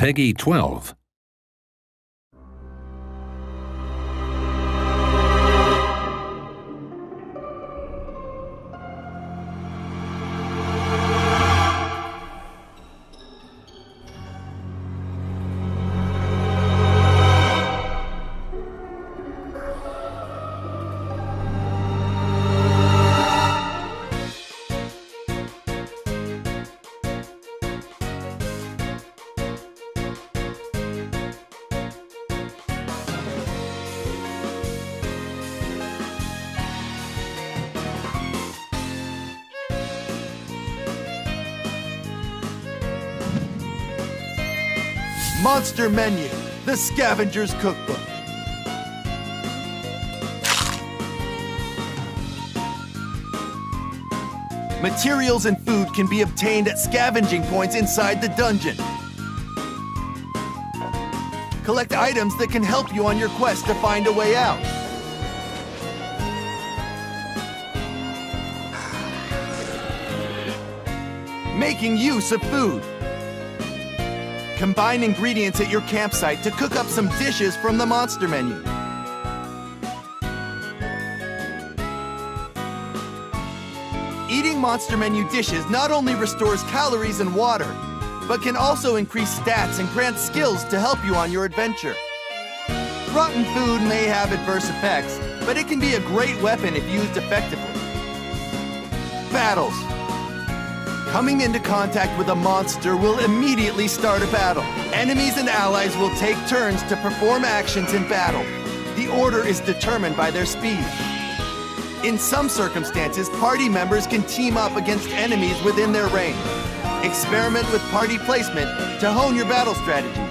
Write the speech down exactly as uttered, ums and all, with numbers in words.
Peggy twelve. Monster Menu, The Scavenger's Cookbook. Materials and food can be obtained at scavenging points inside the dungeon. Collect items that can help you on your quest to find a way out. Making use of food. Combine ingredients at your campsite to cook up some dishes from the Monster Menu. Eating Monster Menu dishes not only restores calories and water, but can also increase stats and grant skills to help you on your adventure. Rotten food may have adverse effects, but it can be a great weapon if used effectively. Battles. Coming into contact with a monster will immediately start a battle. Enemies and allies will take turns to perform actions in battle. The order is determined by their speed. In some circumstances, party members can team up against enemies within their range. Experiment with party placement to hone your battle strategy.